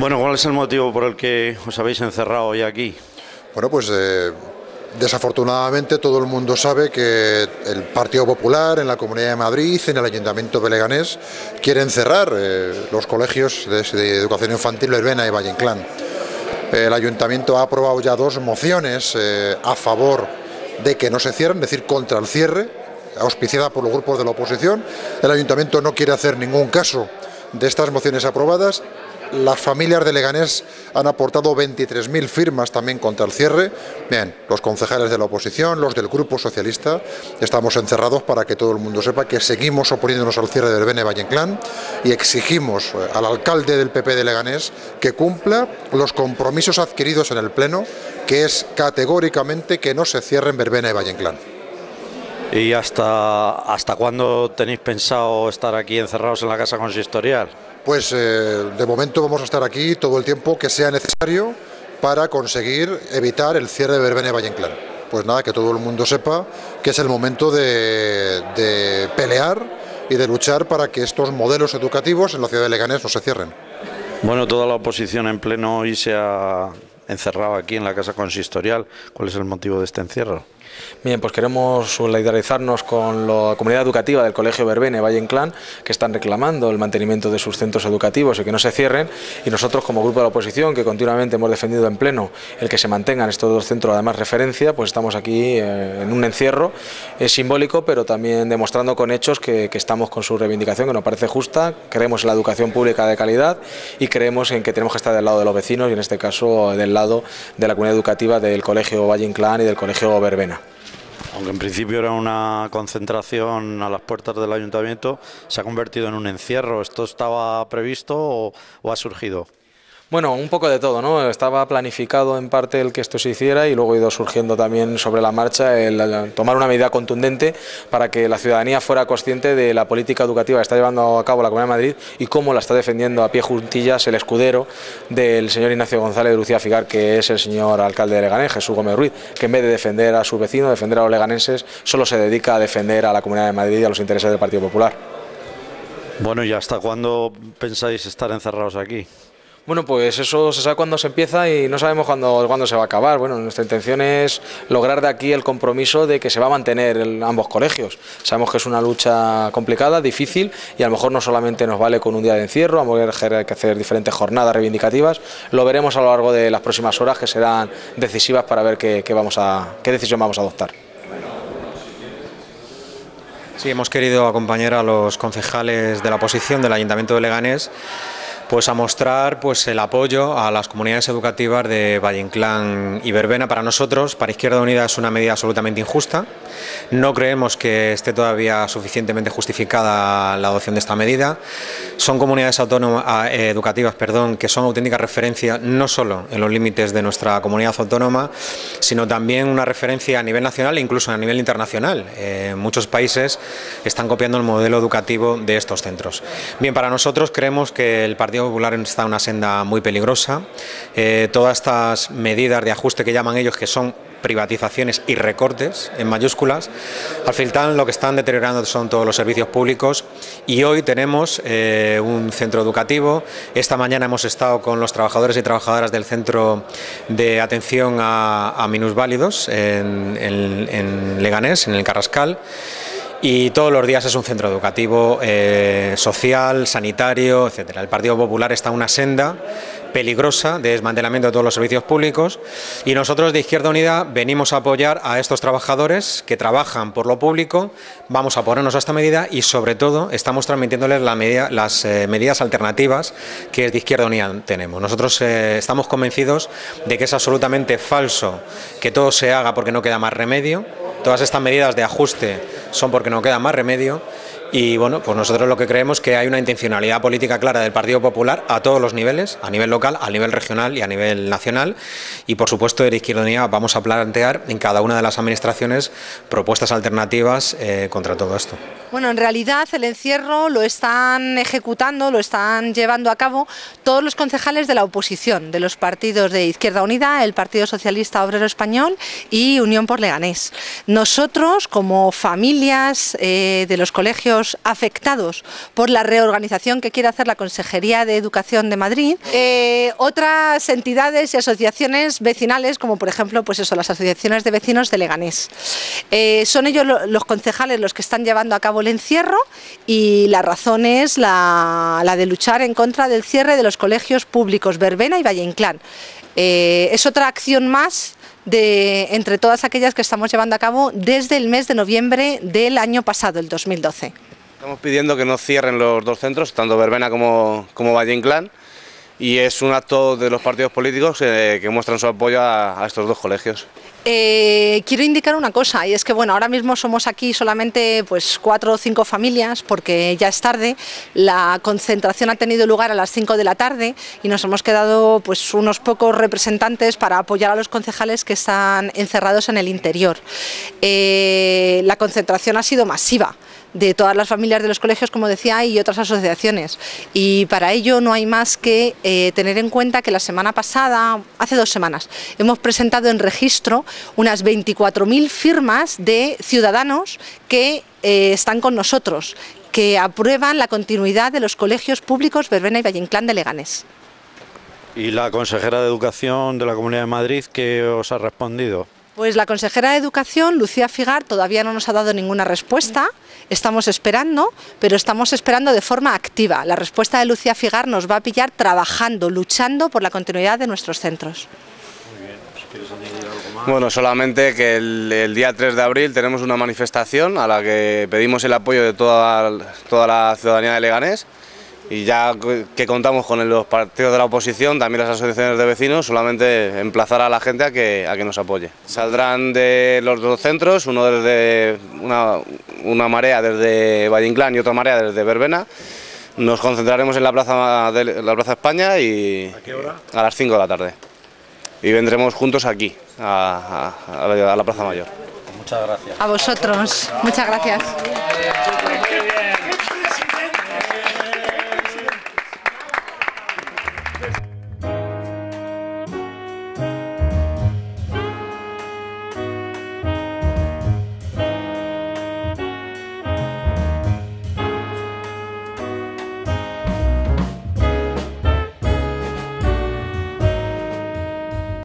Bueno, ¿cuál es el motivo por el que os habéis encerrado ya aquí? Bueno, pues desafortunadamente todo el mundo sabe que el Partido Popular en la Comunidad de Madrid, en el Ayuntamiento de Leganés, quieren cerrar los colegios de educación infantil Verbena y Valle Inclán. El Ayuntamiento ha aprobado ya dos mociones a favor de que no se cierren, es decir, contra el cierre, auspiciada por los grupos de la oposición. El Ayuntamiento no quiere hacer ningún caso de estas mociones aprobadas. Las familias de Leganés han aportado 23.000 firmas también contra el cierre. Bien, los concejales de la oposición, los del Grupo Socialista, estamos encerrados para que todo el mundo sepa que seguimos oponiéndonos al cierre del Verbena y Valle Inclán y exigimos al alcalde del PP de Leganés que cumpla los compromisos adquiridos en el Pleno, que es categóricamente que no se cierren Verbena y Valle Inclán. ¿Y hasta cuándo tenéis pensado estar aquí encerrados en la Casa Consistorial? Pues de momento vamos a estar aquí todo el tiempo que sea necesario para conseguir evitar el cierre de Verbena y Valle Inclán. Pues nada, que todo el mundo sepa que es el momento de pelear y de luchar para que estos modelos educativos en la ciudad de Leganés no se cierren. Bueno, toda la oposición en pleno hoy se ha encerrado aquí en la Casa Consistorial. ¿Cuál es el motivo de este encierro? Bien, pues queremos solidarizarnos con la comunidad educativa del Colegio Verbena y Valle Inclán, que están reclamando el mantenimiento de sus centros educativos y que no se cierren, y nosotros como grupo de la oposición, que continuamente hemos defendido en pleno el que se mantengan estos dos centros, además referencia, pues estamos aquí en un encierro simbólico, pero también demostrando con hechos que estamos con su reivindicación, que nos parece justa. Creemos en la educación pública de calidad y creemos en que tenemos que estar del lado de los vecinos y en este caso del lado de la comunidad educativa del Colegio Valle Inclán y del Colegio Verbena. Aunque en principio era una concentración a las puertas del ayuntamiento, se ha convertido en un encierro. ¿Esto estaba previsto o ha surgido? Bueno, un poco de todo, ¿no? Estaba planificado en parte el que esto se hiciera y luego ha ido surgiendo también sobre la marcha el tomar una medida contundente para que la ciudadanía fuera consciente de la política educativa que está llevando a cabo la Comunidad de Madrid y cómo la está defendiendo a pie juntillas el escudero del señor Ignacio González de Lucía Figar, que es el señor alcalde de Leganés, Jesús Gómez Ruiz, que en vez de defender a sus vecinos, defender a los leganenses, solo se dedica a defender a la Comunidad de Madrid y a los intereses del Partido Popular. Bueno, ¿y hasta cuándo pensáis estar encerrados aquí? Bueno, pues eso se sabe cuándo se empieza y no sabemos cuándo se va a acabar. Bueno, nuestra intención es lograr de aquí el compromiso de que se va a mantener ambos colegios. Sabemos que es una lucha complicada, difícil, y a lo mejor no solamente nos vale con un día de encierro, vamos a tener que hacer diferentes jornadas reivindicativas. Lo veremos a lo largo de las próximas horas, que serán decisivas para ver qué decisión vamos a adoptar. Sí, hemos querido acompañar a los concejales de la oposición del Ayuntamiento de Leganés pues a mostrar pues el apoyo a las comunidades educativas de Valle Inclán y Verbena. Para nosotros, para Izquierda Unida, es una medida absolutamente injusta. No creemos que esté todavía suficientemente justificada la adopción de esta medida. Son comunidades autónomas, educativas, que son auténtica referencia no solo en los límites de nuestra comunidad autónoma, sino también una referencia a nivel nacional e incluso a nivel internacional. Muchos países están copiando el modelo educativo de estos centros. Bien, para nosotros creemos que el Partido Popular está en una senda muy peligrosa. Todas estas medidas de ajuste que llaman ellos, que son privatizaciones y recortes en mayúsculas, al final lo que están deteriorando son todos los servicios públicos, y hoy tenemos un centro educativo. Esta mañana hemos estado con los trabajadores y trabajadoras del centro de atención a minusválidos en Leganés, en el Carrascal. Y todos los días es un centro educativo social, sanitario, etcétera. El Partido Popular está en una senda peligrosa de desmantelamiento de todos los servicios públicos, y nosotros de Izquierda Unida venimos a apoyar a estos trabajadores que trabajan por lo público. Vamos a ponernos a esta medida y sobre todo estamos transmitiéndoles las medidas alternativas que desde Izquierda Unida tenemos. Nosotros estamos convencidos de que es absolutamente falso que todo se haga porque no queda más remedio. Todas estas medidas de ajuste son porque no queda más remedio. Y bueno, pues nosotros lo que creemos es que hay una intencionalidad política clara del Partido Popular a todos los niveles, a nivel local, a nivel regional y a nivel nacional. Y por supuesto, de Izquierda Unida vamos a plantear en cada una de las administraciones propuestas alternativas contra todo esto. Bueno, en realidad el encierro lo están ejecutando, lo están llevando a cabo todos los concejales de la oposición, de los partidos de Izquierda Unida, el Partido Socialista Obrero Español y Unión por Leganés. Nosotros, como familias de los colegios afectados por la reorganización que quiere hacer la Consejería de Educación de Madrid, otras entidades y asociaciones vecinales, como por ejemplo pues eso, las asociaciones de vecinos de Leganés. Son ellos los concejales los que están llevando a cabo el encierro, y la razón es la de luchar en contra del cierre de los colegios públicos Verbena y Valle Inclán. Es otra acción más de entre todas aquellas que estamos llevando a cabo desde el mes de noviembre del año pasado, el 2012. Estamos pidiendo que no cierren los dos centros, tanto Verbena como Valle Inclán, y es un acto de los partidos políticos que muestran su apoyo a estos dos colegios. Quiero indicar una cosa, y es que bueno, ahora mismo somos aquí solamente pues 4 o 5 familias, porque ya es tarde, la concentración ha tenido lugar a las 5 de la tarde y nos hemos quedado pues unos pocos representantes para apoyar a los concejales que están encerrados en el interior. La concentración ha sido masiva, de todas las familias de los colegios, como decía, y otras asociaciones, y para ello no hay más que tener en cuenta que la semana pasada, hace 2 semanas, hemos presentado en registro unas 24.000 firmas de ciudadanos que están con nosotros, que aprueban la continuidad de los colegios públicos Verbena y Valle Inclán de Leganés. ¿Y la consejera de Educación de la Comunidad de Madrid qué os ha respondido? Pues la consejera de Educación, Lucía Figar, todavía no nos ha dado ninguna respuesta. Estamos esperando, pero estamos esperando de forma activa. La respuesta de Lucía Figar nos va a pillar trabajando, luchando por la continuidad de nuestros centros. Muy bien, pues, ¿quieres añadir algo más? Bueno, solamente que el día 3 de abril tenemos una manifestación a la que pedimos el apoyo de toda la ciudadanía de Leganés, y ya que contamos con los partidos de la oposición, también las asociaciones de vecinos, solamente emplazar a la gente a que nos apoye. Saldrán de los dos centros, uno desde una marea desde Valle Inclán y otra marea desde Verbena. Nos concentraremos en la Plaza España, y ¿a qué hora? A las 5 de la tarde. Y vendremos juntos aquí, a la Plaza Mayor. Muchas gracias. A vosotros, muchas gracias.